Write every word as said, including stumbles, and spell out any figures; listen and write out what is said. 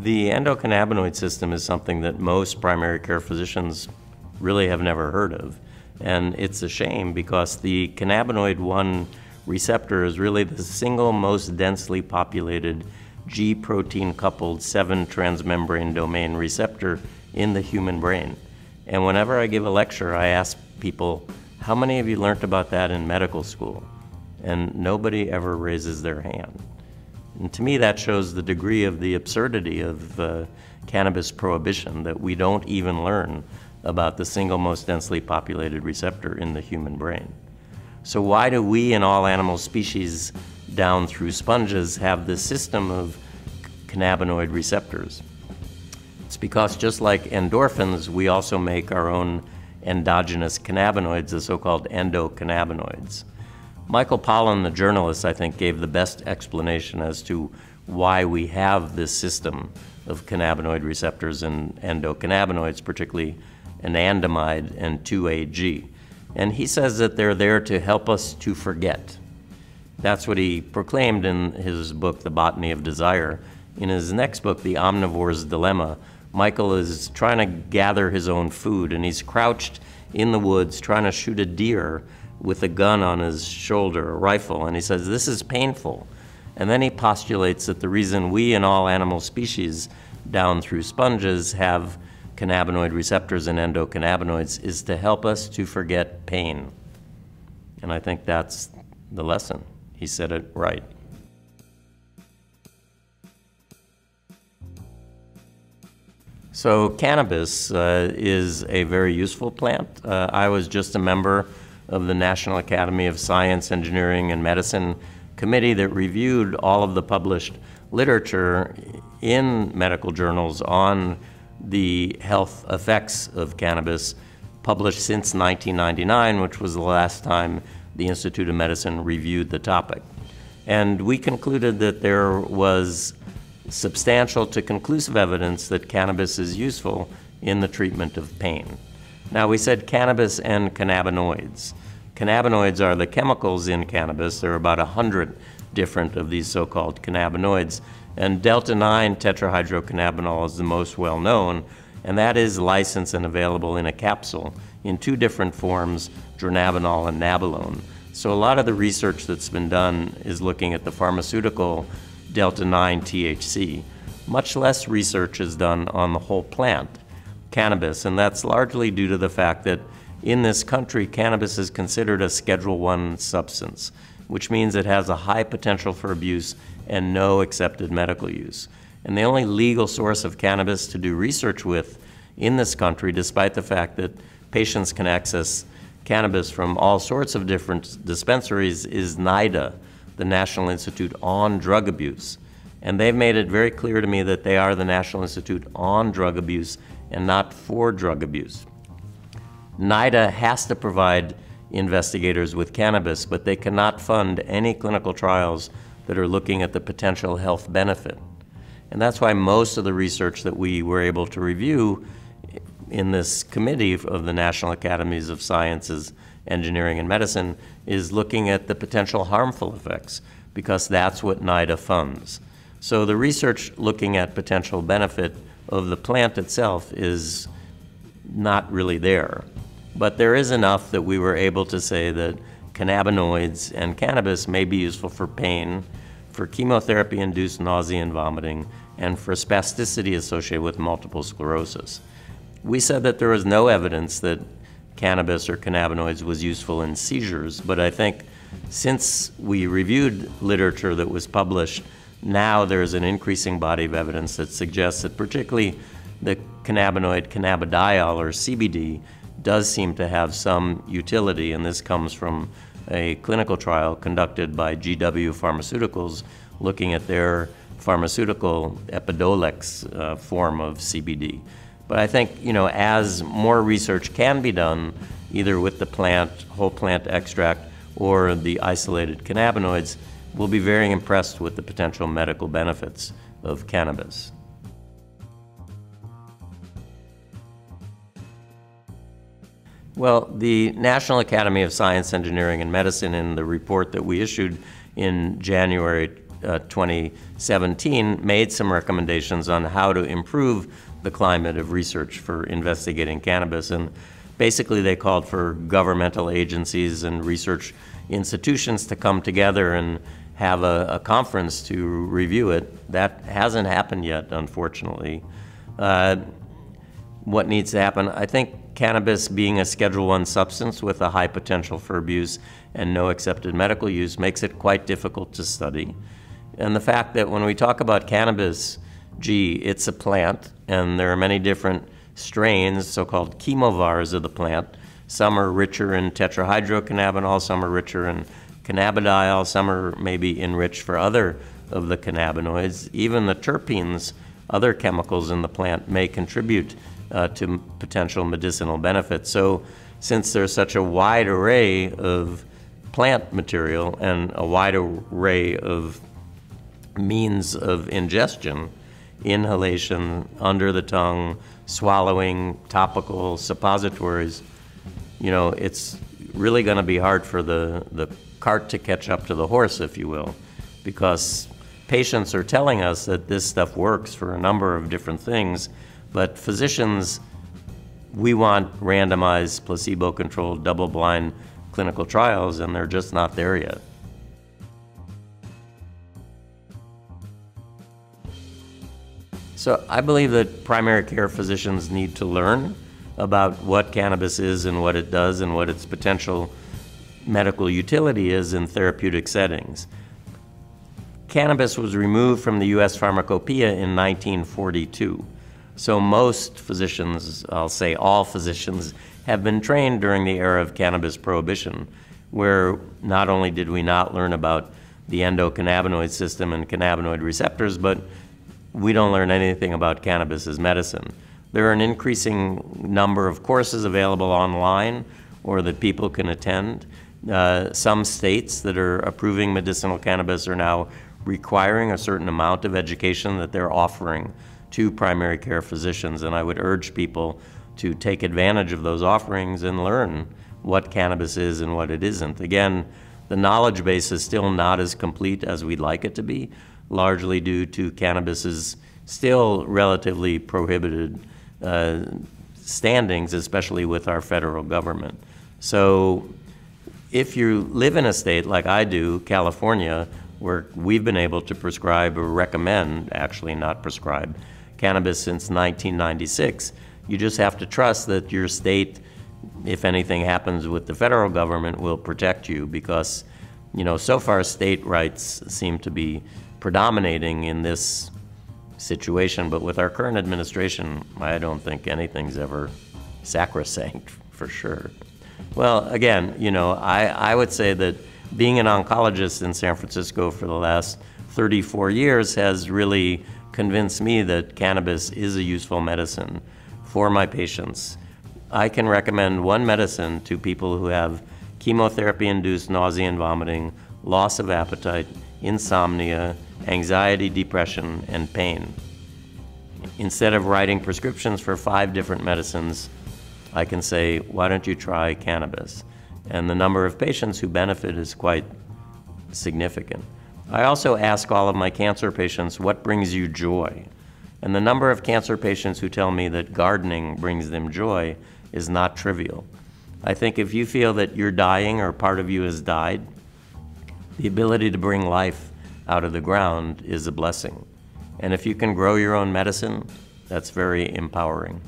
The endocannabinoid system is something that most primary care physicians really have never heard of. And it's a shame because the cannabinoid one receptor is really the single most densely populated G protein coupled seven transmembrane domain receptor in the human brain. And whenever I give a lecture, I ask people, how many of you learned about that in medical school? And nobody ever raises their hand. And to me, that shows the degree of the absurdity of uh, cannabis prohibition, that we don't even learn about the single most densely populated receptor in the human brain. So why do we in all animal species down through sponges have this system of cannabinoid receptors? It's because just like endorphins, we also make our own endogenous cannabinoids, the so-called endocannabinoids. Michael Pollan, the journalist, I think gave the best explanation as to why we have this system of cannabinoid receptors and endocannabinoids, particularly anandamide and two A G. And he says that they're there to help us to forget. That's what he proclaimed in his book, The Botany of Desire. In his next book, The Omnivore's Dilemma, Michael is trying to gather his own food, and he's crouched in the woods trying to shoot a deer with a gun on his shoulder, a rifle, and he says, this is painful. And then he postulates that the reason we in all animal species down through sponges have cannabinoid receptors and endocannabinoids is to help us to forget pain. And I think that's the lesson. He said it right. So cannabis uh, is a very useful plant. Uh, I was just a member of the National Academy of Science, Engineering, and Medicine committee that reviewed all of the published literature in medical journals on the health effects of cannabis, published since nineteen ninety-nine, which was the last time the Institute of Medicine reviewed the topic. And we concluded that there was substantial to conclusive evidence that cannabis is useful in the treatment of pain. Now, we said cannabis and cannabinoids. Cannabinoids are the chemicals in cannabis. There are about one hundred different of these so-called cannabinoids. And delta nine tetrahydrocannabinol is the most well-known, and that is licensed and available in a capsule in two different forms, dronabinol and nabilone. So a lot of the research that's been done is looking at the pharmaceutical delta nine T H C. Much less research is done on the whole plant, cannabis, and that's largely due to the fact that in this country, cannabis is considered a Schedule one substance, which means it has a high potential for abuse and no accepted medical use. And the only legal source of cannabis to do research with in this country, despite the fact that patients can access cannabis from all sorts of different dispensaries, is NIDA, the National Institute on Drug Abuse. And they've made it very clear to me that they are the National Institute on Drug Abuse and not for drug abuse. NIDA has to provide investigators with cannabis, but they cannot fund any clinical trials that are looking at the potential health benefit. And that's why most of the research that we were able to review in this committee of the National Academies of Sciences, Engineering, and Medicine is looking at the potential harmful effects, because that's what NIDA funds. So the research looking at potential benefit of the plant itself is not really there. But there is enough that we were able to say that cannabinoids and cannabis may be useful for pain, for chemotherapy-induced nausea and vomiting, and for spasticity associated with multiple sclerosis. We said that there was no evidence that cannabis or cannabinoids was useful in seizures, but I think since we reviewed literature that was published, now there's an increasing body of evidence that suggests that particularly the cannabinoid cannabidiol, or C B D, does seem to have some utility, and this comes from a clinical trial conducted by G W Pharmaceuticals looking at their pharmaceutical Epidolex uh, form of C B D. But I think, you know, as more research can be done, either with the plant, whole plant extract, or the isolated cannabinoids, we'll be very impressed with the potential medical benefits of cannabis. Well, the National Academy of Science, Engineering, and Medicine, in the report that we issued in January uh, twenty seventeen, made some recommendations on how to improve the climate of research for investigating cannabis. And basically they called for governmental agencies and research institutions to come together and have a, a conference to review it. That hasn't happened yet, unfortunately. Uh, what needs to happen? I think cannabis being a Schedule one substance with a high potential for abuse and no accepted medical use makes it quite difficult to study. And the fact that when we talk about cannabis, gee, it's a plant, and there are many different strains, so-called chemovars of the plant. Some are richer in tetrahydrocannabinol, some are richer in cannabidiol, some are maybe enriched for other of the cannabinoids. Even the terpenes, other chemicals in the plant, may contribute uh, to potential medicinal benefits. So since there's such a wide array of plant material and a wide array of means of ingestion, inhalation, under the tongue, swallowing, topical, suppositories, you know, it's really going to be hard for the, the cart to catch up to the horse, if you will, because patients are telling us that this stuff works for a number of different things, but physicians, we want randomized, placebo-controlled, double-blind clinical trials, and they're just not there yet. So I believe that primary care physicians need to learn about what cannabis is and what it does and what its potential medical utility is in therapeutic settings. Cannabis was removed from the U S pharmacopoeia in nineteen forty-two. So most physicians, I'll say all physicians, have been trained during the era of cannabis prohibition, where not only did we not learn about the endocannabinoid system and cannabinoid receptors, but we don't learn anything about cannabis as medicine. There are an increasing number of courses available online or that people can attend. Uh, some states that are approving medicinal cannabis are now requiring a certain amount of education that they're offering to primary care physicians, and I would urge people to take advantage of those offerings and learn what cannabis is and what it isn't. Again, the knowledge base is still not as complete as we'd like it to be, largely due to cannabis's still relatively prohibited uh, standings, especially with our federal government. So if you live in a state like I do, California, where we've been able to prescribe or recommend, actually not prescribe, cannabis since nineteen ninety-six, you just have to trust that your state, if anything happens with the federal government, will protect you, because, you know, so far state rights seem to be predominating in this situation, but with our current administration, I don't think anything's ever sacrosanct, for sure. Well, again, you know, I, I would say that being an oncologist in San Francisco for the last thirty-four years has really convinced me that cannabis is a useful medicine for my patients. I can recommend one medicine to people who have chemotherapy-induced nausea and vomiting, loss of appetite, insomnia, anxiety, depression, and pain. Instead of writing prescriptions for five different medicines, I can say, why don't you try cannabis? And the number of patients who benefit is quite significant. I also ask all of my cancer patients, what brings you joy? And the number of cancer patients who tell me that gardening brings them joy is not trivial. I think if you feel that you're dying or part of you has died, the ability to bring life out of the ground is a blessing. And if you can grow your own medicine, that's very empowering.